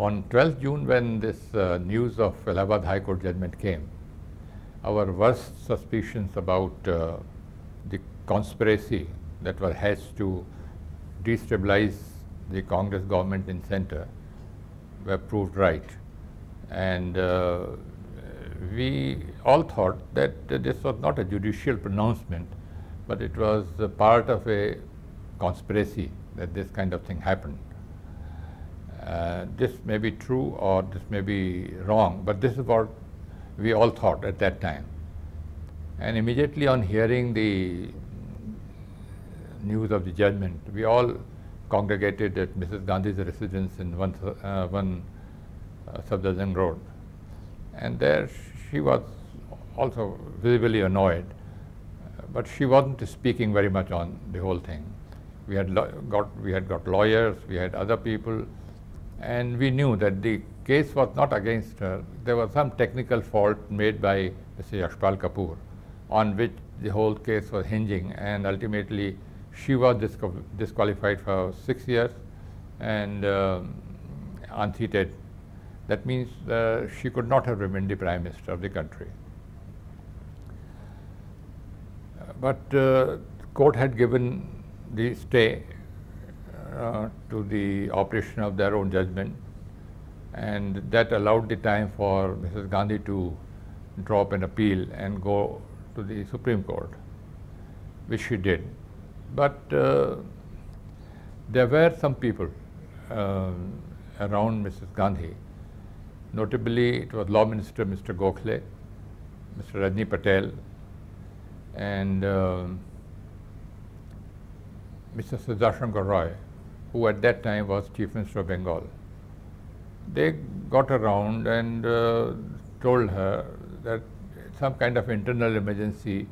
On 12th June, when this news of Allahabad High Court judgment came, our worst suspicions about the conspiracy that were hatched to destabilize the Congress government in centre were proved right. And we all thought that this was not a judicial pronouncement, but it was a part of a conspiracy that this kind of thing happened. This may be true or this may be wrong, but this is what we all thought at that time. And immediately on hearing the news of the judgment, we all congregated at Mrs. Gandhi's residence in Safdarjung Road. And there she was also visibly annoyed, but she wasn't speaking very much on the whole thing. We had got lawyers, we had other people, and we knew that the case was not against her. There was some technical fault made by Mr. Yashpal Kapoor, on which the whole case was hinging, and ultimately she was disqualified for 6 years and unseated. That means she could not have remained the Prime Minister of the country. But the court had given the stay to the operation of their own judgment, and that allowed the time for Mrs. Gandhi to draw up an appeal and go to the Supreme Court, which she did. But there were some people around Mrs. Gandhi. Notably, it was Law Minister Mr. Gokhale, Mr. Rajni Patel, and Mr. Sudarshan Gurray, who at that time was Chief Minister of Bengal. They got around and told her that some kind of internal emergency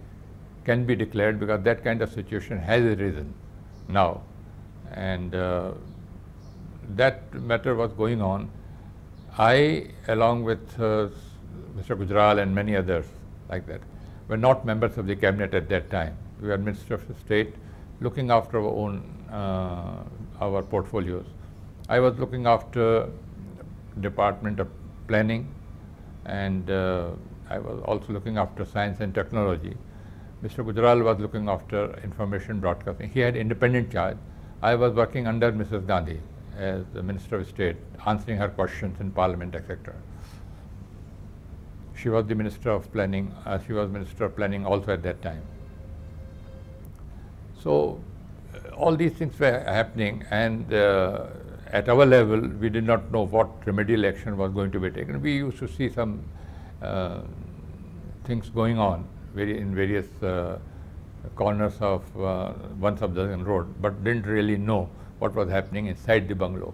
can be declared because that kind of situation has arisen now. And that matter was going on. I, along with Mr. Gujral and many others like that, were not members of the cabinet at that time. We were Minister of State looking after our own, our portfolios. I was looking after Department of Planning, and I was also looking after Science and Technology. Mr. Gujral was looking after Information Broadcasting. He had independent charge. I was working under Mrs. Gandhi as the Minister of State, answering her questions in Parliament, etc. She was the Minister of Planning. She was Minister of Planning also at that time. So all these things were happening, and at our level, we did not know what remedial action was going to be taken. We used to see some things going on in various corners of Safdarjung Road, but didn't really know what was happening inside the bungalow.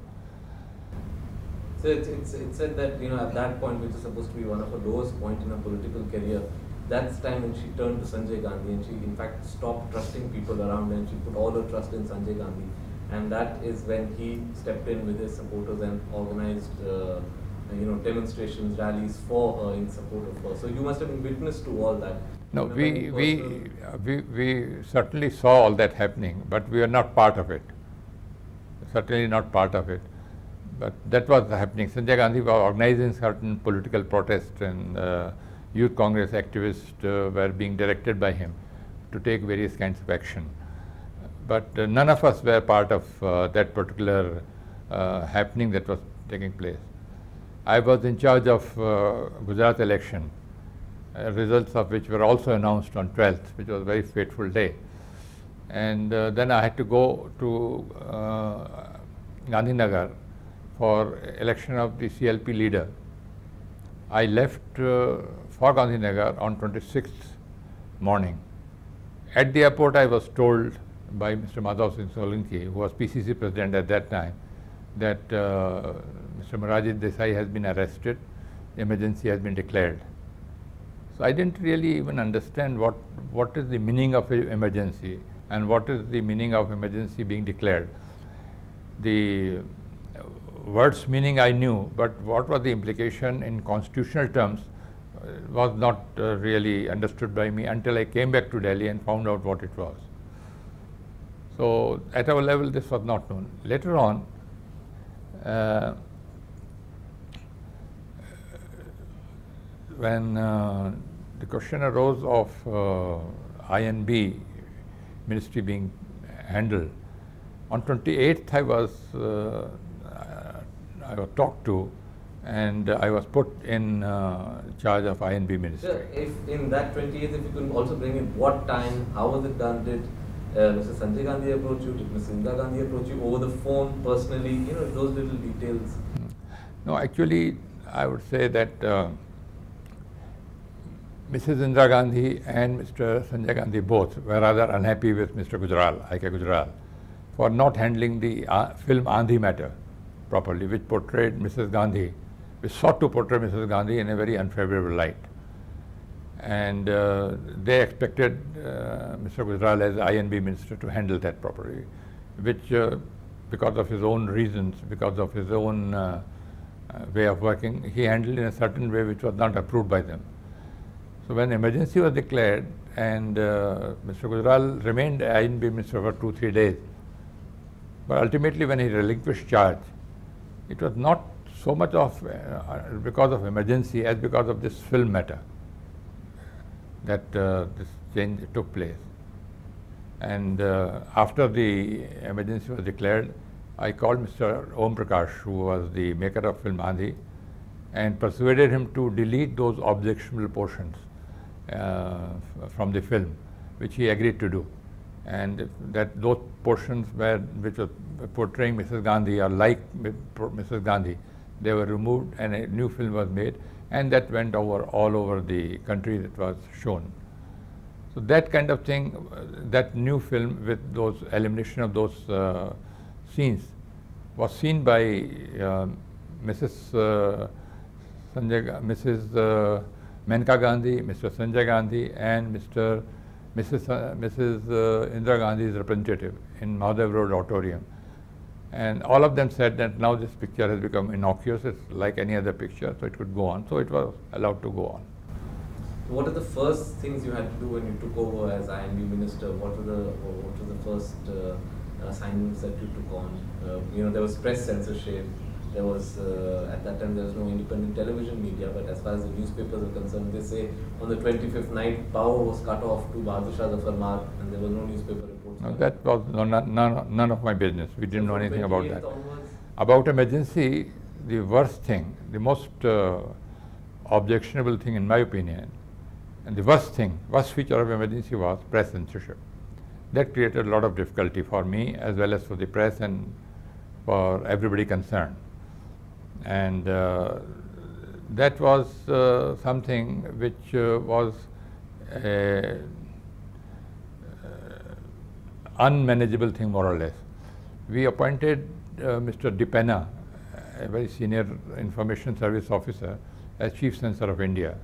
So it's said that, you know, at that point, which is supposed to be one of the lowest point in her political career, that's the time when she turned to Sanjay Gandhi, and she in fact stopped trusting people around, and she put all her trust in Sanjay Gandhi. And that is when he stepped in with his supporters and organized you know, demonstrations, rallies for her, in support of her. So you must have been witness to all that. No, we certainly saw all that happening, but we were not part of it. Certainly not part of it, but that was happening. Sanjay Gandhi was organizing certain political protests, and youth Congress activists were being directed by him to take various kinds of action. But none of us were part of that particular happening that was taking place. I was in charge of Gujarat election, results of which were also announced on 12th, which was a very fateful day. And then I had to go to Gandhinagar for election of the CLP leader. I left for Gandhinagar on 26th morning. At the airport, I was told by Mr. Madhav Singh Solanki, who was PCC president at that time, that Mr. Morarji Desai has been arrested, emergency has been declared. So I didn't really even understand what is the meaning of emergency, and what is the meaning of emergency being declared. The words meaning I knew, but what was the implication in constitutional terms was not really understood by me until I came back to Delhi and found out what it was. So at our level, this was not known. Later on, when the question arose of INB ministry being handled, on 28th I was talked to, and I was put in charge of INB ministry. Sir, if in that 28th, if you can also bring in what time, how was it done? Did Mr. Sanjay Gandhi approach you? Did Mr. Indira Gandhi approach you over the phone personally? You know, those little details. No, actually, I would say that Mrs. Indira Gandhi and Mr. Sanjay Gandhi both were rather unhappy with Mr. Gujral, I.K. Gujral, for not handling the film Aandhi matter properly, which portrayed Mrs. Gandhi, which sought to portray Mrs. Gandhi in a very unfavorable light. And they expected Mr. Gujral as INB minister to handle that properly, which because of his own reasons, because of his own way of working, he handled in a certain way which was not approved by them. So when emergency was declared and Mr. Gujral remained INB minister for 2-3 days, but ultimately when he relinquished charge, it was not so much of because of emergency as because of this film matter that this change took place. And after the emergency was declared, I called Mr. Om Prakash, who was the maker of film Aandhi, and persuaded him to delete those objectionable portions from the film, which he agreed to do. And that those portions were, which were portraying Mrs. Gandhi or like Mrs. Gandhi, they were removed and a new film was made, and that went over all over the country, that was shown. So that kind of thing, that new film with those elimination of those scenes was seen by Mrs. Menka Gandhi, Mr. Sanjay Gandhi, and Mrs. Indira Gandhi's representative in Mahadev Road Auditorium. And all of them said that now this picture has become innocuous, it's like any other picture, so it could go on. So it was allowed to go on. What are the first things you had to do when you took over as INB minister? What were the first assignments that you took on? You know, there was press censorship. There was, at that time, there was no independent television media, but as far as the newspapers are concerned, they say on the 25th night, power was cut off to Bahadur Shah Zafar Marg, and there was no newspaper reports. No, that was none of my business. We didn't know anything about that. Onwards. About emergency, the worst thing, the most objectionable thing in my opinion, and the worst feature of emergency was press censorship. That created a lot of difficulty for me, as well as for the press and for everybody concerned. And that was something which was a unmanageable thing, more or less. We appointed Mr. Dipena, a very senior information service officer, as chief censor of India,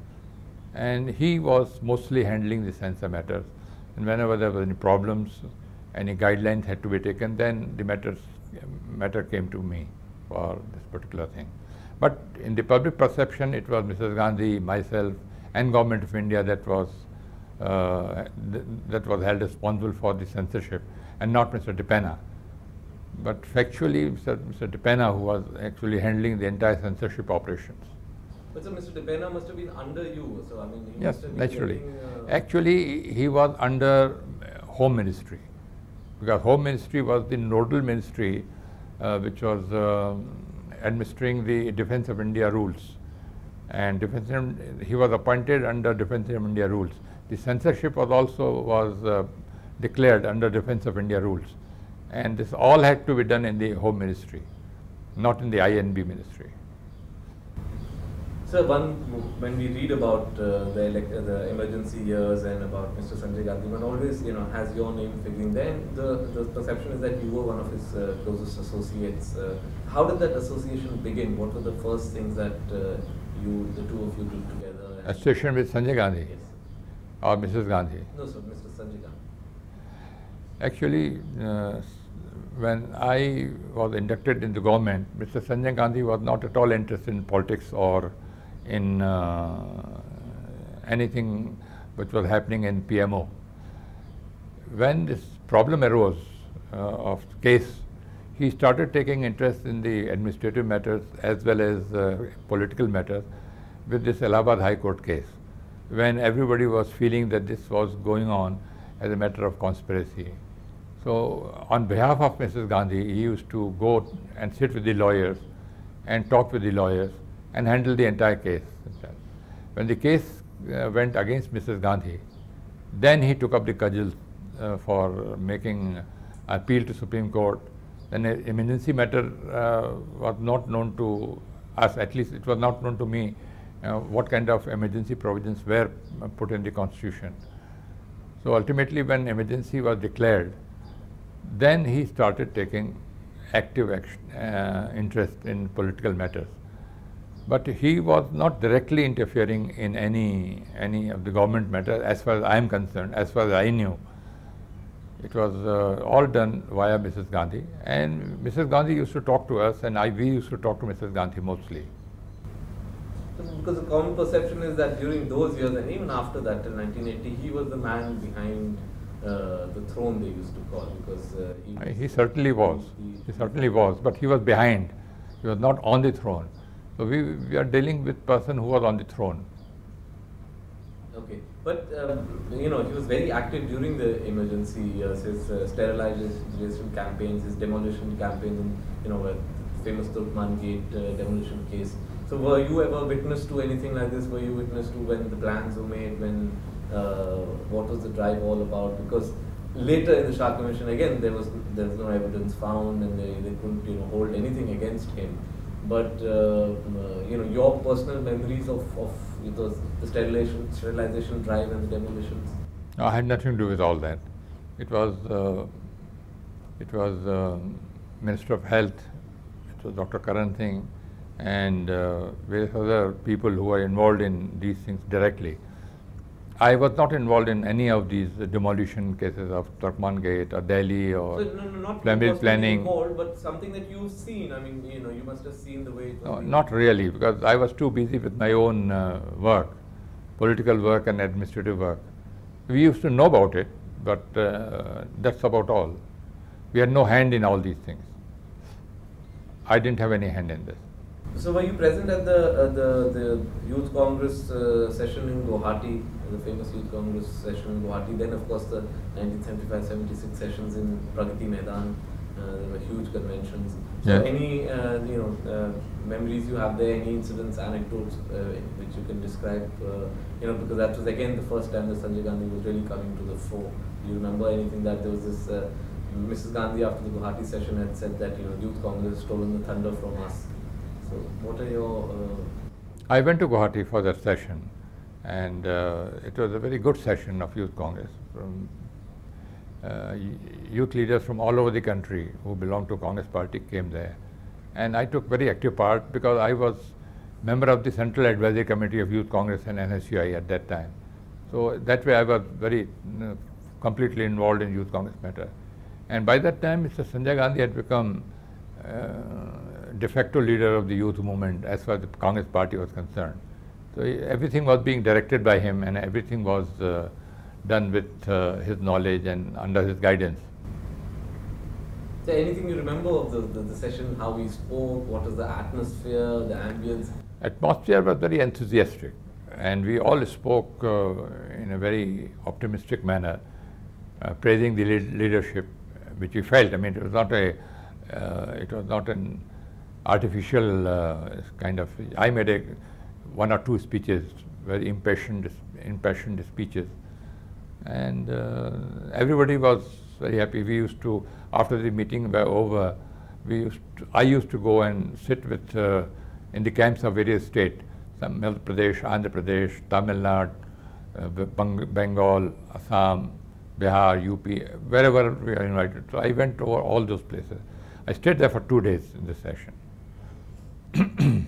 and he was mostly handling the censor matters, and whenever there were any problems, any guidelines had to be taken, then the matter came to me for this particular thing. But in the public perception, it was Mrs. Gandhi, myself, and Government of India that was held responsible for the censorship, and not Mr. Dipena. But factually, Mr. Dipena, who was actually handling the entire censorship operations. But so Mr. Dipena must have been under you. So I mean, he yes, must have been naturally. Actually, he was under Home Ministry, because Home Ministry was the nodal ministry which was administering the Defense of India rules, and he was appointed under Defense of India rules. The censorship was also declared under Defense of India rules, and this all had to be done in the Home Ministry, not in the INB ministry. Sir, when we read about the emergency years and about Mr. Sanjay Gandhi, one always, you know, has your name figuring there. The perception is that you were one of his closest associates. How did that association begin? What were the first things that the two of you did together? Association with Sanjay Gandhi? Yes. Or Mrs. Gandhi? No, sir, Mr. Sanjay Gandhi. Actually, when I was inducted into government, Mr. Sanjay Gandhi was not at all interested in politics or in anything which was happening in PMO. When this problem arose of the case, he started taking interest in the administrative matters as well as political matters, with this Allahabad High Court case, when everybody was feeling that this was going on as a matter of conspiracy. So on behalf of Mrs. Gandhi, he used to go and sit with the lawyers and talk with the lawyers and handle the entire case himself. When the case went against Mrs. Gandhi, then he took up the cudgel for making appeal to Supreme Court. Then an emergency matter was not known to us, at least it was not known to me, what kind of emergency provisions were put in the Constitution. So ultimately when emergency was declared, then he started taking active action, interest in political matters. But he was not directly interfering in any of the government matters as far as I am concerned, as far as I knew. It was all done via Mrs. Gandhi, and Mrs. Gandhi used to talk to us, and we used to talk to Mrs. Gandhi mostly. Because the common perception is that during those years and even after that till 1980, he was the man behind the throne, they used to call, because he certainly was. He certainly was, but he was behind. He was not on the throne. So we are dealing with person who was on the throne. Okay, but you know, he was very active during the emergency years. His sterilization campaigns, his demolition campaigns, you know, famous Turkman Gate demolition case. So were you ever witness to anything like this? Were you witness to when the plans were made, when what was the drive all about? Because later in the Shah Commission again there was no evidence found, and they couldn't, you know, hold anything against him. But you know, your personal memories of the sterilization drive and the demolitions? No, I had nothing to do with all that. It was Minister of Health, it was Dr. Karan Singh, and various other people who were involved in these things directly. I was not involved in any of these demolition cases of Turkman Gate or Delhi or family planning. Involved, but something that you've seen, I mean, you know, you must have seen the way it was. No, not really, because I was too busy with my own work, political work and administrative work. We used to know about it, but that's about all. We had no hand in all these things. I didn't have any hand in this. So were you present at the Youth Congress session in Guwahati, the famous Youth Congress session in Guwahati, then of course the 1975-76 sessions in Pragati Maidan, there were huge conventions. So yes. Any you know, memories you have there, any incidents, anecdotes which you can describe, you know, because that was again the first time that Sanjay Gandhi was really coming to the fore. Do you remember anything? That there was this, Mrs. Gandhi after the Guwahati session had said that, you know, Youth Congress has stolen the thunder from us. So what are your... I went to Guwahati for that session, and it was a very good session of Youth Congress from youth leaders from all over the country who belonged to Congress party came there, and I took very active part because I was member of the Central Advisory Committee of Youth Congress and NSUI at that time. So that way I was very completely involved in Youth Congress matter, and by that time Mr. Sanjay Gandhi had become de facto leader of the youth movement as far as the Congress party was concerned. So everything was being directed by him, and everything was done with his knowledge and under his guidance. So anything you remember of the session, how he spoke, what was the atmosphere, the ambience? Atmosphere was very enthusiastic, and we all spoke in a very optimistic manner, praising the leadership which we felt. I mean, it was not a, it was not an artificial kind of. I made one or two speeches, very impassioned speeches, and everybody was very happy. We used to, after the meeting were over, I used to go and sit with in the camps of various states, some Madhya Pradesh, Andhra Pradesh, Tamil Nadu, Bengal, Assam, Bihar, UP, wherever we are invited. So I went over all those places. I stayed there for 2 days in this session.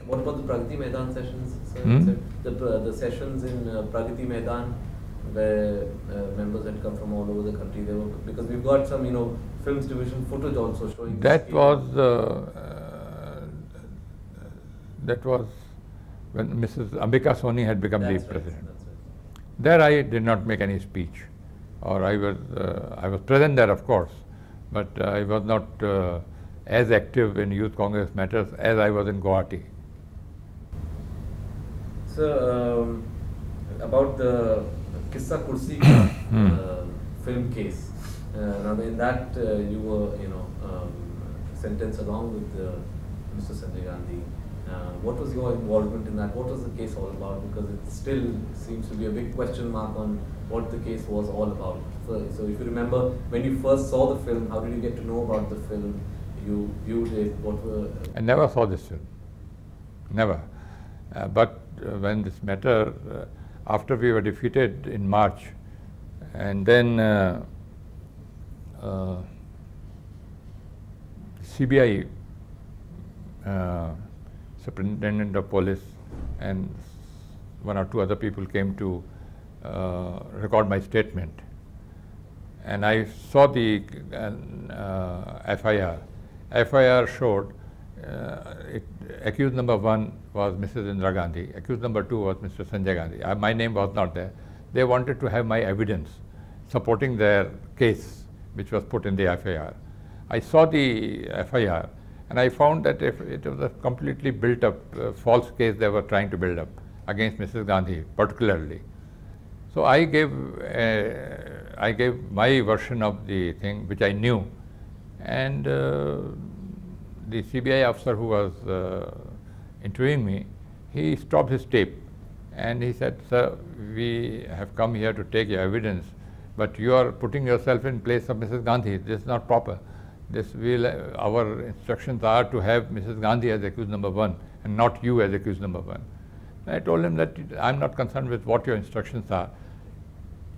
What about the Pragati Maidan sessions, sir? Hmm? The sessions in Pragati Maidan, where members had come from all over the country. They were, because we've got some, you know, films division footage also showing. That was when Mrs. Ambika Soni had become the president. Right, right. There I did not make any speech, or I was present there of course, but I was not as active in Youth Congress matters as I was in Guwahati. So, about the Kissa Kursi film case, now in that you were, sentenced along with Mr. Sanjay Gandhi. What was your involvement in that? What was the case all about? Because it still seems to be a big question mark on what the case was all about. So if you remember, when you first saw the film, how did you get to know about the film? You viewed it, what were... I never saw this film. Never. But when this matter, after we were defeated in March, and then CBI, Superintendent of Police, and one or two other people came to record my statement. And I saw the FIR. FIR showed accused number one was Mrs. Indira Gandhi, accused number two was Mr. Sanjay Gandhi. My name was not there. They wanted to have my evidence supporting their case, which was put in the FIR. I saw the FIR and I found that if it was a completely built up false case they were trying to build up against Mrs. Gandhi particularly. So I gave my version of the thing which I knew, and the CBI officer who was interviewing me, he stopped his tape and he said, "Sir, we have come here to take your evidence, but you are putting yourself in place of Mrs. Gandhi. This is not proper. Our instructions are to have Mrs. Gandhi as accused number one and not you as accused number one." And I told him that I'm not concerned with what your instructions are.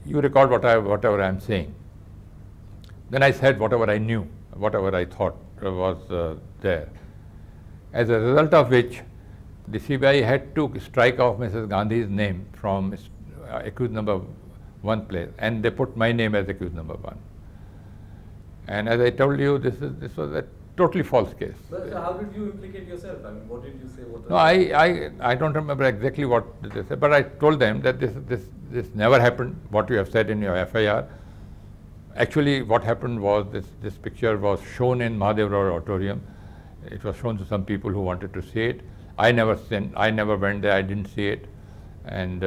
You record whatever I'm saying. Then I said whatever I knew, whatever I thought was there. As a result of which, the CBI had to strike off Mrs. Gandhi's name from accused number one place, and they put my name as accused number one. And as I told you, this was a totally false case. But so how did you implicate yourself? I mean, what did you say? No, I don't remember exactly what they said, but I told them that this never happened, what you have said in your FIR. Actually, what happened was this picture was shown in Mahadev Road Auditorium. It was shown to some people who wanted to see it. I never went there, I didn't see it. And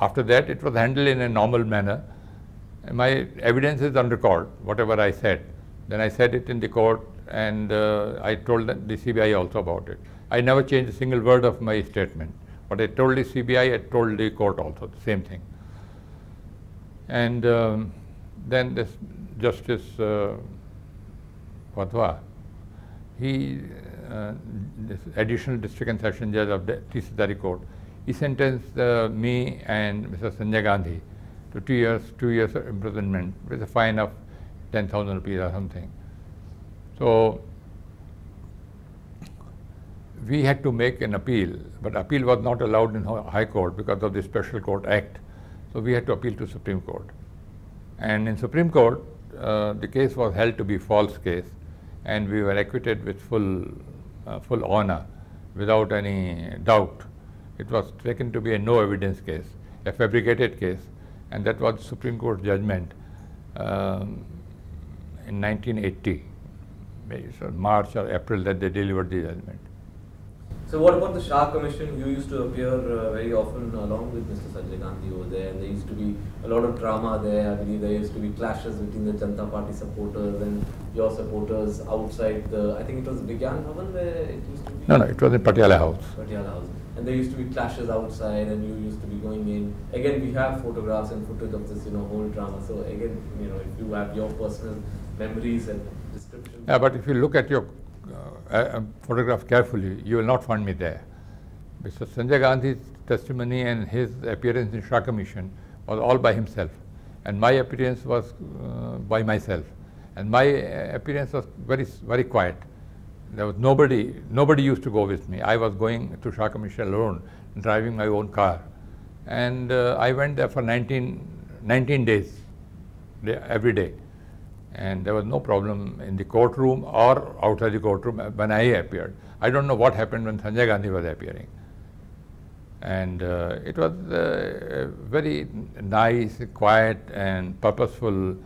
after that, it was handled in a normal manner. And my evidence is on record, whatever I said. Then I said it in the court, and I told the CBI also about it. I never changed a single word of my statement. But I told the CBI, I told the court also, the same thing. And then this Justice Fatwa, he, this additional district and session judge of the Tishadari court, he sentenced me and Mr. Sanjay Gandhi to 2 years of imprisonment with a fine of 10,000 rupees or something. So we had to make an appeal, but appeal was not allowed in High Court because of the Special Court Act. So we had to appeal to Supreme Court. And in Supreme Court, the case was held to be false case, and we were acquitted with full honor, without any doubt. It was taken to be a no evidence case, a fabricated case, and that was Supreme Court judgment in 1980, so March or April that they delivered the judgment. So what about the Shah Commission? You used to appear very often along with Mr. Sanjay Gandhi over there, and there used to be a lot of drama there. I believe there used to be clashes between the Janata Party supporters and your supporters outside the, I think it was Vigyan Bhavan where it used to be? No, it was in Patiala House. Patiala House. And there used to be clashes outside and you used to be going in. Again, we have photographs and footage of this, whole drama. So again, if you have your personal memories and descriptions. Yeah, but if you look at your photograph carefully, you will not find me there. Mr. Sanjay Gandhi's testimony and his appearance in Shah Commission was all by himself, and my appearance was by myself, and my appearance was very, very quiet. There was nobody used to go with me. I was going to Shah Commission alone, driving my own car, and I went there for 19 days, every day. And there was no problem in the courtroom or outside the courtroom when I appeared. I don't know what happened when Sanjay Gandhi was appearing. And it was a very nice, quiet and purposeful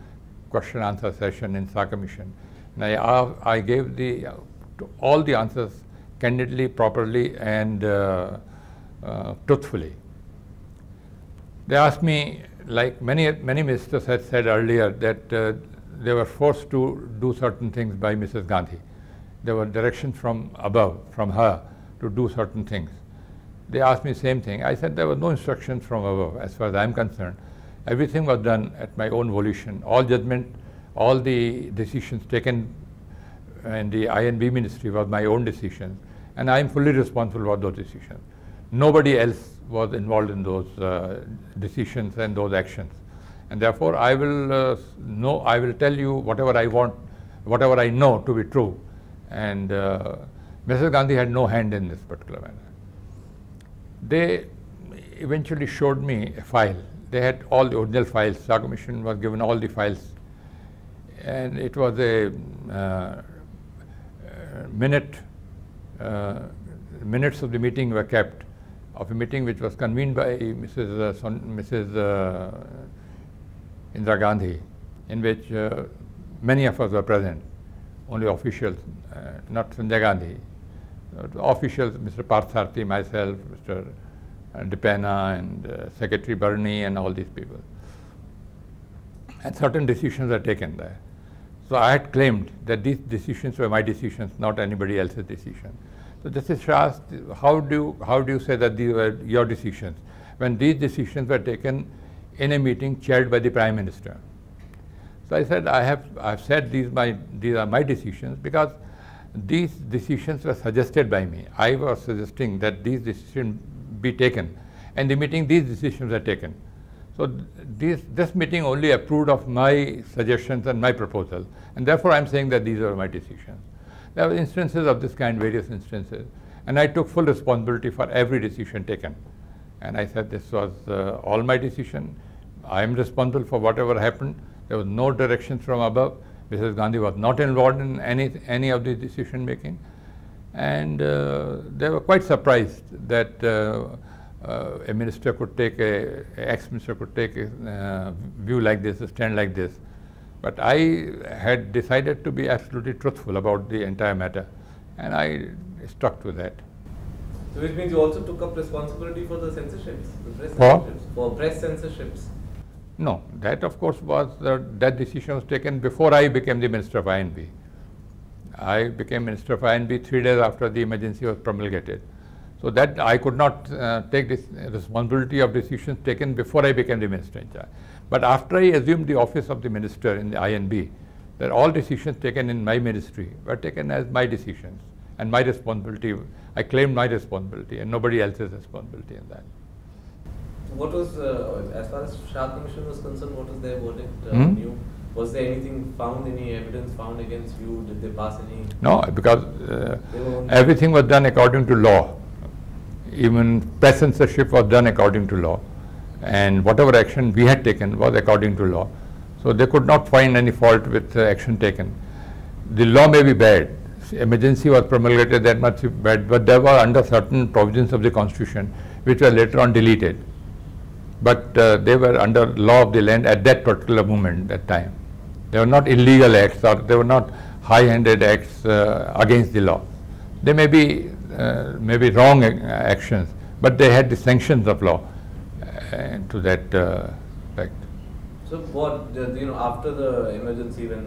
question-answer session in Shah Commission. And I gave all the answers candidly, properly and truthfully. They asked me, like many ministers had said earlier, that they were forced to do certain things by Mrs. Gandhi. There were directions from above, from her, to do certain things. They asked me the same thing. I said there were no instructions from above as far as I am concerned. Everything was done at my own volition. All judgment, all the decisions taken in the INB ministry was my own decision, and I am fully responsible for those decisions. Nobody else was involved in those decisions and those actions, and therefore I will I will tell you whatever I want, whatever I know to be true. And Mrs. Gandhi had no hand in this particular matter. They eventually showed me a file. They had all the original files. Shah Commission was given all the files, and it was a minutes of the meeting were kept, of a meeting which was convened by Mrs. Indira Gandhi, in which many of us were present, only officials, not Sanjay Gandhi. The officials, Mr. Partharthi, myself, Mr. Dipena, and Secretary Burney, and all these people. And certain decisions are taken there. So I had claimed that these decisions were my decisions, not anybody else's decision. So Justice Shah asked, how do you say that these were your decisions, when these decisions were taken in a meeting chaired by the Prime Minister? So I said, I've said these are my decisions because these decisions were suggested by me. I was suggesting that these decisions be taken, and the meeting these decisions are taken. So this meeting only approved of my suggestions and my proposal, and therefore I am saying that these are my decisions. There were instances of this kind, various instances, and I took full responsibility for every decision taken. And I said this was all my decision. I am responsible for whatever happened. There was no directions from above. Mrs. Gandhi was not involved in any of the decision making, and they were quite surprised that a minister could take an ex-minister could take a view like this, a stand like this. But I had decided to be absolutely truthful about the entire matter, and I stuck to that. So which means you also took up responsibility for the censorships, for press censorships. No, that of course was that decision was taken before I became the Minister of INB. I became Minister of INB 3 days after the emergency was promulgated. So that I could not take this responsibility of decisions taken before I became the Minister in charge. But after I assumed the office of the Minister in the INB, that all decisions taken in my ministry were taken as my decisions and my responsibility. I claimed my responsibility and nobody else's responsibility in that. What was, as far as Shah Commission was concerned, what was their verdict on you? Was there anything found, any evidence found against you? Did they pass any? No, because everything was done according to law. Even press censorship was done according to law, and whatever action we had taken was according to law. So they could not find any fault with the action taken. The law may be bad. Emergency was promulgated, that much bad, but there were under certain provisions of the Constitution which were later on deleted. But they were under law of the land at that particular moment, that time. They were not illegal acts, or they were not high-handed acts against the law. They may be wrong actions, but they had the sanctions of law to that fact. So what, you know, after the emergency, when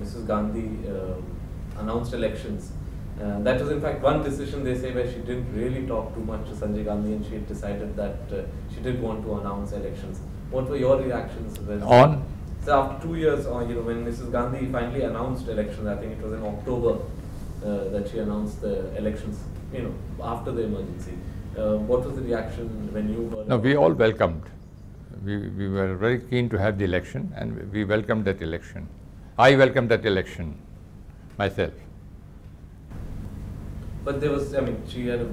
Mrs. Gandhi announced elections, that was in fact one decision, they say, where she didn't really talk too much to Sanjay Gandhi, and she had decided that she did want to announce elections. What were your reactions when? On? So after 2 years, you know, when Mrs. Gandhi finally announced elections, I think it was in October that she announced the elections, you know, after the emergency. What was the reaction when you were? No, we all welcomed. We were very keen to have the election, and we welcomed that election. I welcomed that election myself. But there was, I mean, she had a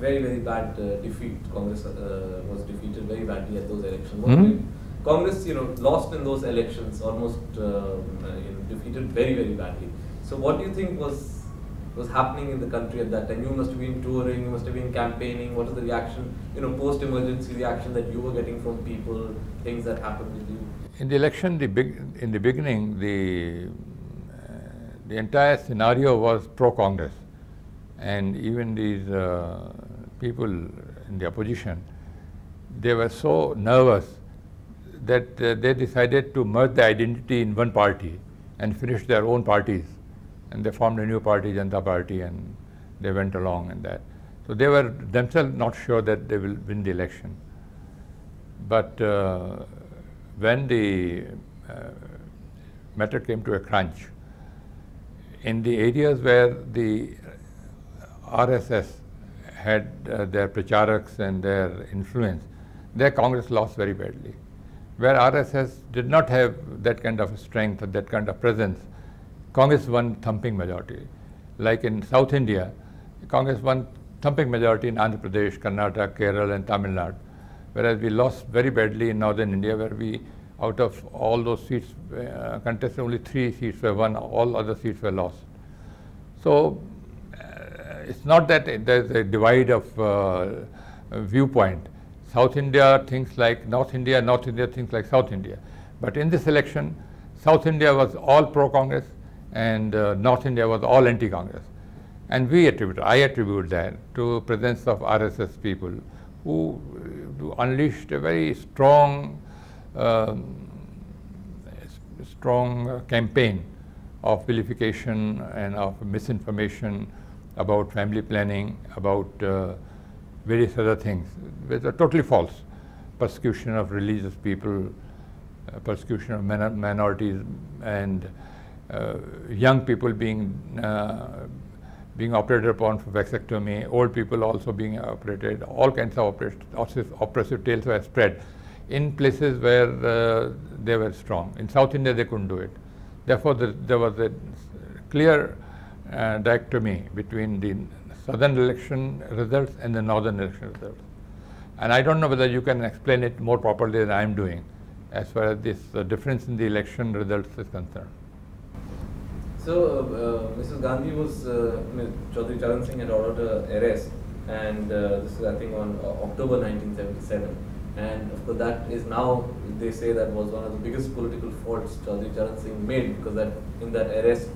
very, very bad defeat. Congress was defeated very badly at those elections. Congress, you know, lost in those elections, almost you know, defeated very, very badly. So what do you think was happening in the country at that time? You must have been touring, you must have been campaigning. What is the reaction, you know, post-emergency reaction that you were getting from people, things that happened with you? In the election, in the beginning, the entire scenario was pro-Congress. And even these people in the opposition, they were so nervous that they decided to merge the identity in one party and finish their own parties, and they formed a new party, Janata Party, and they went along in that. So they were themselves not sure that they will win the election. But when the matter came to a crunch, in the areas where the RSS had their pracharaks and their influence, their Congress lost very badly. Where RSS did not have that kind of strength or that kind of presence, Congress won thumping majority. Like in South India, Congress won thumping majority in Andhra Pradesh, Karnataka, Kerala and Tamil Nadu, whereas we lost very badly in Northern India, where we, out of all those seats contested, only 3 seats were won, all other seats were lost. So it's not that there's a divide of viewpoint. South India thinks like North India, North India thinks like South India. But in this election, South India was all pro-Congress and North India was all anti-Congress. And we attribute, I attribute that to presence of RSS people who unleashed a very strong, campaign of vilification and of misinformation about family planning, about various other things, which are totally false. Persecution of religious people, persecution of minorities, and young people being operated upon for vasectomy, old people also being operated, all kinds of oppressive tales were spread in places where they were strong. In South India, they couldn't do it. Therefore, there was a clear dichotomy between the southern election results and the northern election results. And I don't know whether you can explain it more properly than I am doing, as far as this difference in the election results is concerned. So, Mrs. Gandhi was, Chaudhry Charan Singh had ordered an arrest, and this is, I think, on October 1977. And of course, that is now, they say that was one of the biggest political faults Chaudhry Charan Singh made, because that in that arrest,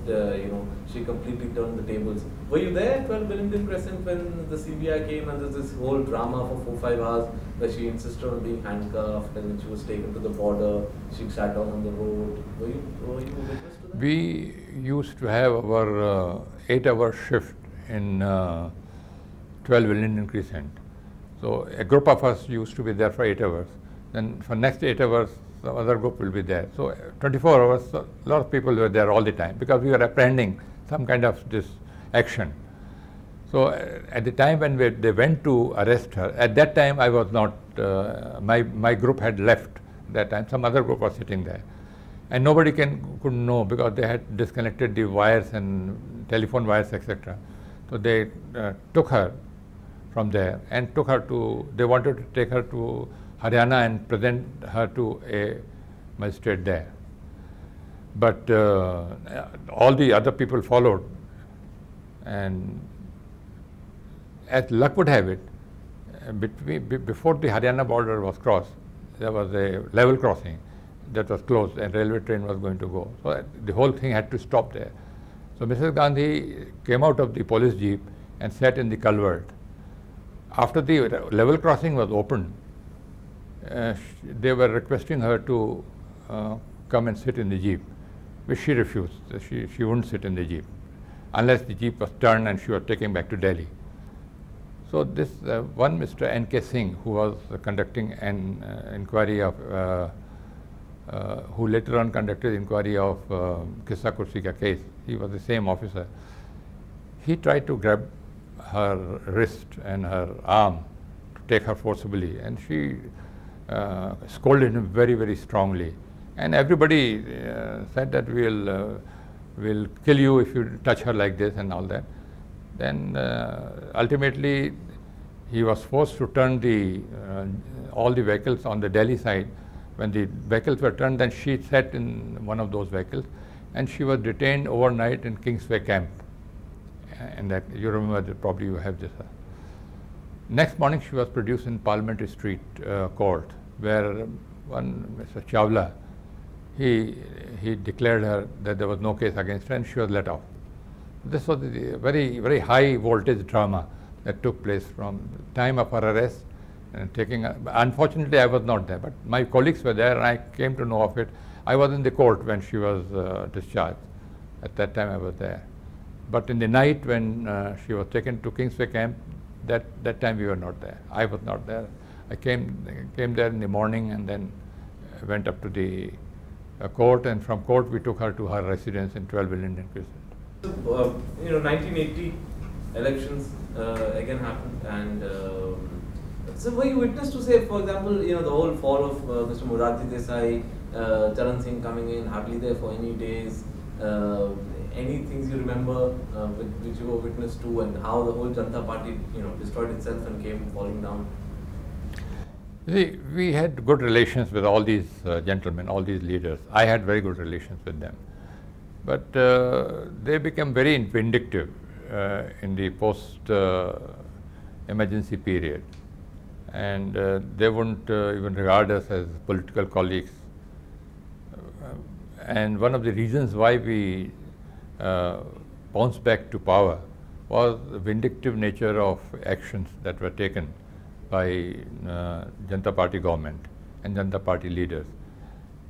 she completely turned the tables. Were you there at 12 Willingdon Crescent when the CBI came and there was this whole drama for 4-5 hours where she insisted on being handcuffed and then she was taken to the border, she sat down on the road? Were you witness to that? We used to have our 8-hour shift in 12 Willingdon Crescent. So a group of us used to be there for 8 hours. Then for next 8 hours, the other group will be there. So 24 hours, a lot of people were there all the time because we were apprehending some kind of this action. So at the time when they went to arrest her, at that time I was not, my group had left at that time. Some other group was sitting there. And nobody could know because they had disconnected the wires and telephone wires, etc. So they took her from there and took her to, they wanted to take her to Haryana and present her to a magistrate there. But all the other people followed, and as luck would have it, before the Haryana border was crossed, there was a level crossing that was closed and railway train was going to go. So the whole thing had to stop there. So Mrs. Gandhi came out of the police jeep and sat in the culvert. After the level crossing was opened, they were requesting her to come and sit in the jeep, which she refused. She wouldn't sit in the jeep, unless the jeep was turned and she was taken back to Delhi. So this one Mr. N.K. Singh, who was conducting an inquiry of, who later on conducted inquiry of Kissa Kursi ka case, he was the same officer, he tried to grab her wrist and her arm to take her forcibly, and she scolded him very, very strongly. And everybody said that we'll kill you if you touch her like this and all that. Then ultimately he was forced to turn the all the vehicles on the Delhi side. When the vehicles were turned, then she sat in one of those vehicles, and she was detained overnight in Kingsway camp. And that you remember that probably you have this. Next morning she was produced in Parliamentary Street court, where one Mr. Chawla, he declared her that there was no case against her and she was let off. This was a very, very high voltage drama. that took place from the time of her arrest and taking. Unfortunately, I was not there, but my colleagues were there, and I came to know of it. I was in the court when she was discharged. At that time, I was there. But in the night when she was taken to Kingsway camp, that time we were not there. I was not there. I came there in the morning and then went up to the court, and from court we took her to her residence in 12 Willingdon Crescent. 1980 elections again happened, and so were you witness to, say, for example, the whole fall of Mr. Morarji Desai, Charan Singh coming in, hardly there for any days. Any things you remember which you were witness to, and how the whole Janata Party, destroyed itself and came falling down? See, we had good relations with all these gentlemen, all these leaders. I had very good relations with them, but they became very vindictive in the post-emergency period, and they wouldn't even regard us as political colleagues. And one of the reasons why we bounced back to power was the vindictive nature of actions that were taken by Janata Party government and Janata Party leaders.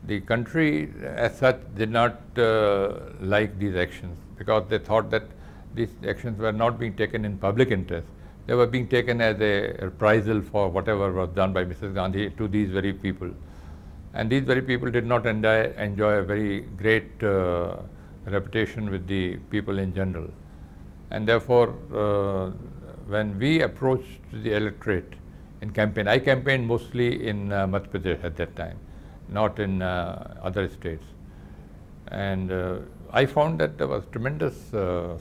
The country as such did not like these actions, because they thought that these actions were not being taken in public interest. They were being taken as a reprisal for whatever was done by Mrs. Gandhi to these very people. And these very people did not enjoy a very great reputation with the people in general. And therefore, when we approached the electorate in campaign, I campaigned mostly in Madhya Pradesh at that time, not in other states. And I found that there was tremendous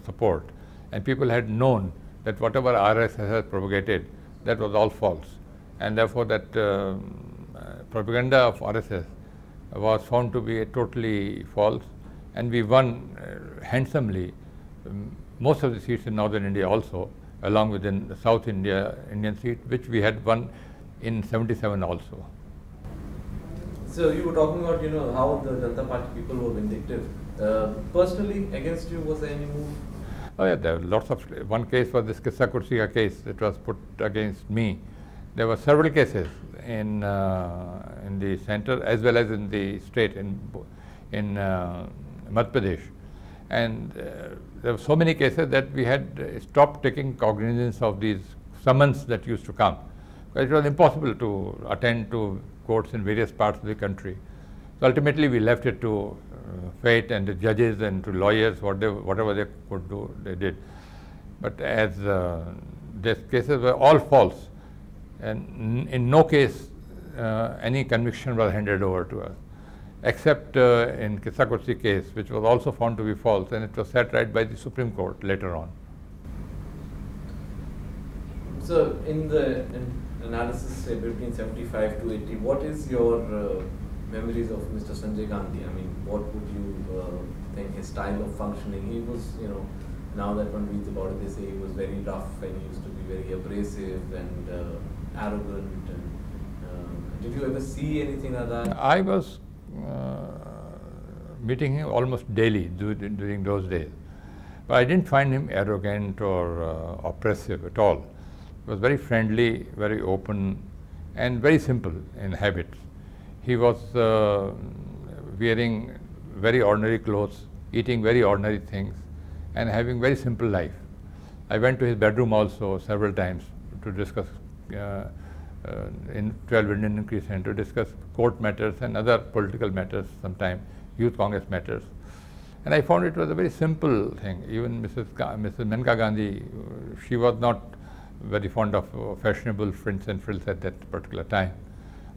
support, and people had known that whatever RSS had propagated, that was all false. And therefore, that propaganda of RSS was found to be totally false, and we won handsomely most of the seats in northern India also, along with the South Indian seat, which we had won in 1977 also. So you were talking about, how the Janata Party people were vindictive. Personally, against you, was there any move? Oh yeah, there were lots of. One case was this Kissa Kursi case that was put against me. There were several cases in the center as well as in the state, in Madhya Pradesh, and there were so many cases that we had stopped taking cognizance of these summons that used to come. It was impossible to attend to courts in various parts of the country. So ultimately, we left it to fate and the judges and to lawyers, whatever they could do, they did. But as these cases were all false, and in no case any conviction was handed over to us, except in Kissa Kursi case, which was also found to be false, and it was set right by the Supreme Court later on. So, in the analysis, say, between 75 to 80, what is your memories of Mr. Sanjay Gandhi? I mean, what would you think his style of functioning? He was, now that one reads about it, they say he was very rough, and he used to be very abrasive and arrogant. And, did you ever see anything like that? I was meeting him almost daily during those days. But I didn't find him arrogant or oppressive at all. He was very friendly, very open, and very simple in habits. He was wearing very ordinary clothes, eating very ordinary things, and having very simple life. I went to his bedroom also several times to discuss in 12 Willingdon Crescent, to discuss court matters and other political matters, sometimes Youth Congress matters. And I found it was a very simple thing. Even Mrs. Menka Gandhi, she was not very fond of fashionable frints and frills at that particular time.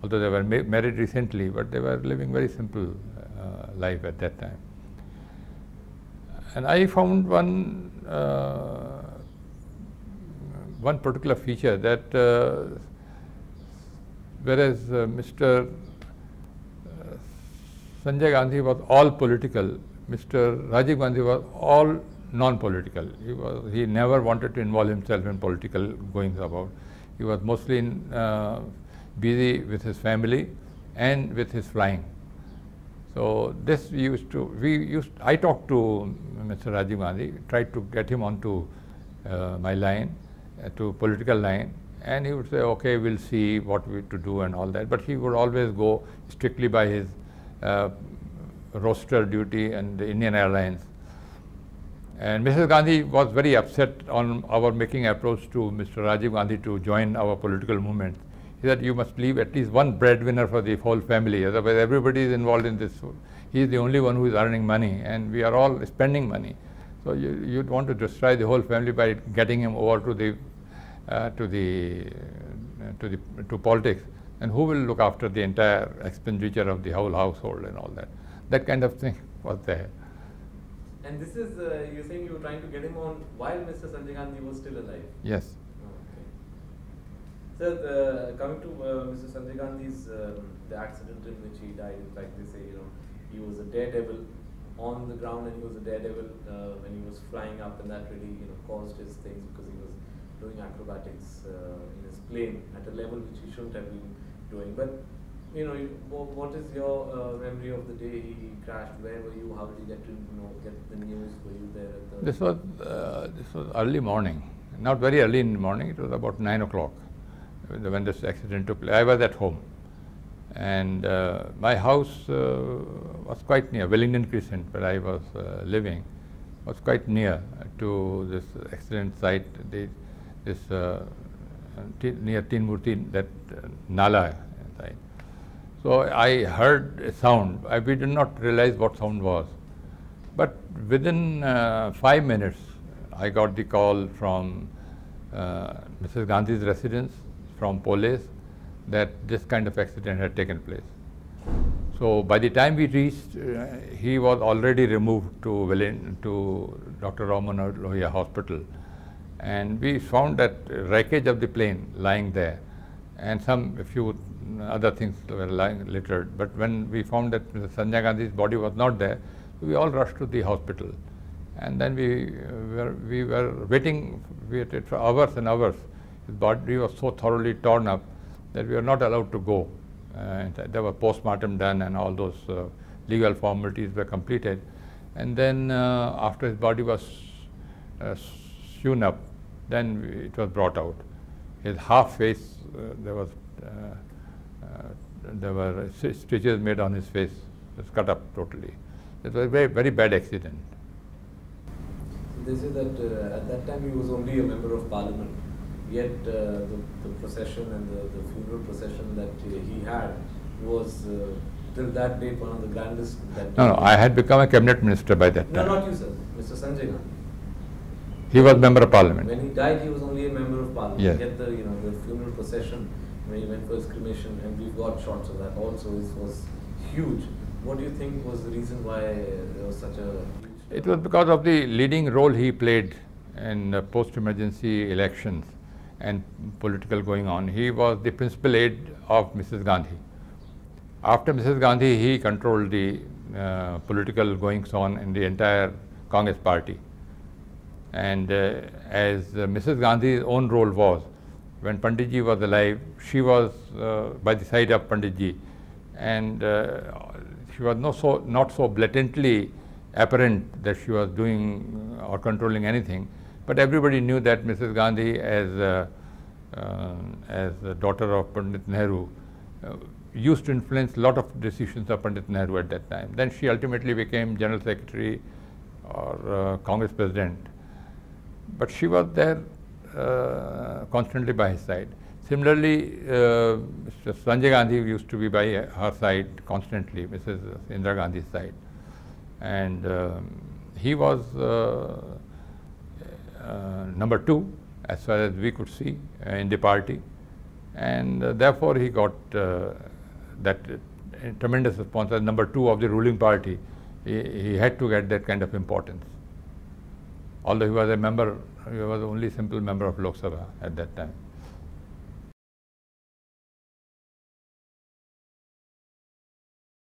Although they were married recently, but they were living very simple life at that time. And I found one particular feature that whereas Mr. Sanjay Gandhi was all political, Mr. Rajiv Gandhi was all non-political. He never wanted to involve himself in political goings about. He was mostly busy with his family and with his flying. So this I talked to Mr. Rajiv Gandhi, tried to get him onto my line, to political line, and he would say, okay, we'll see what we to do and all that, but he would always go strictly by his roster duty and the Indian Airlines. And Mrs. Gandhi was very upset on our making approach to Mr. Rajiv Gandhi to join our political movement. He said, you must leave at least one breadwinner for the whole family, otherwise everybody is involved in this. He is the only one who is earning money, and we are all spending money. So you'd want to destroy the whole family by getting him over to politics, and who will look after the entire expenditure of the whole household and all that. That kind of thing was there. And this is, you're saying you were trying to get him on while Mr. Sanjay Gandhi was still alive? Yes. Oh, okay. Sir, coming to Mr. Sanjay Gandhi's, the accident in which he died, in fact they say, you know, he was a daredevil on the ground, and he was a daredevil when he was flying up, and that really, you know, caused his things, because he was doing acrobatics in his plane at a level which he shouldn't have been doing. But, you know, what is your memory of the day he crashed? Where were you? How did you get to, you know, get the news? Were you there at the... This was early morning, not very early in the morning. It was about 9 o'clock when this accident took place. I was at home, and my house was quite near. Willingdon Crescent, where I was living, was quite near to this accident site. Near Teen Murti, that Nala site. So I heard a sound. We did not realize what sound was, but within 5 minutes, I got the call from Mrs. Gandhi's residence, from police, that this kind of accident had taken place. So by the time we reached, he was already removed to Dr. Raman Lohia Hospital, and we found that wreckage of the plane lying there, and a few other things were lying littered. But when we found that Mr. Sanjay Gandhi's body was not there, we all rushed to the hospital, and then we were waiting. We waited for hours and hours. His body was so thoroughly torn up that we were not allowed to go. There were post-mortem done, and all those legal formalities were completed. And then after his body was sewn up, then it was brought out. His half face, there were stitches made on his face. It was cut up totally. It was a very, very bad accident. They say that at that time he was only a member of parliament. Yet the procession and the funeral procession that he had was till that date one of the grandest. That no, I had become a cabinet minister by that time. No, not you, sir. Mr. Sanjay Gandhi. He was member of parliament. When he died, he was only a member of parliament. Yes. Yet the, you know, the funeral procession when he went for his cremation, and we've got shots of that also. It was huge. What do you think was the reason why there was such a? It was because of the leading role he played in post-emergency elections and political going on. He was the principal aide of Mrs. Gandhi. After Mrs. Gandhi, he controlled the political goings on in the entire Congress party. And as Mrs. Gandhi's own role was, when Panditji was alive, she was by the side of Panditji, and she was not so blatantly apparent that she was doing or controlling anything. But everybody knew that Mrs. Gandhi, as the daughter of Pandit Nehru, used to influence a lot of decisions of Pandit Nehru at that time. Then she ultimately became General Secretary or Congress President. But she was there constantly by his side. Similarly, Mr. Sanjay Gandhi used to be by her side constantly, Mrs. Indira Gandhi's side. And he was number two, as far as we could see, in the party, and therefore he got that tremendous response as number two of the ruling party. He had to get that kind of importance. Although he was a member, he was only simple member of Lok Sabha at that time.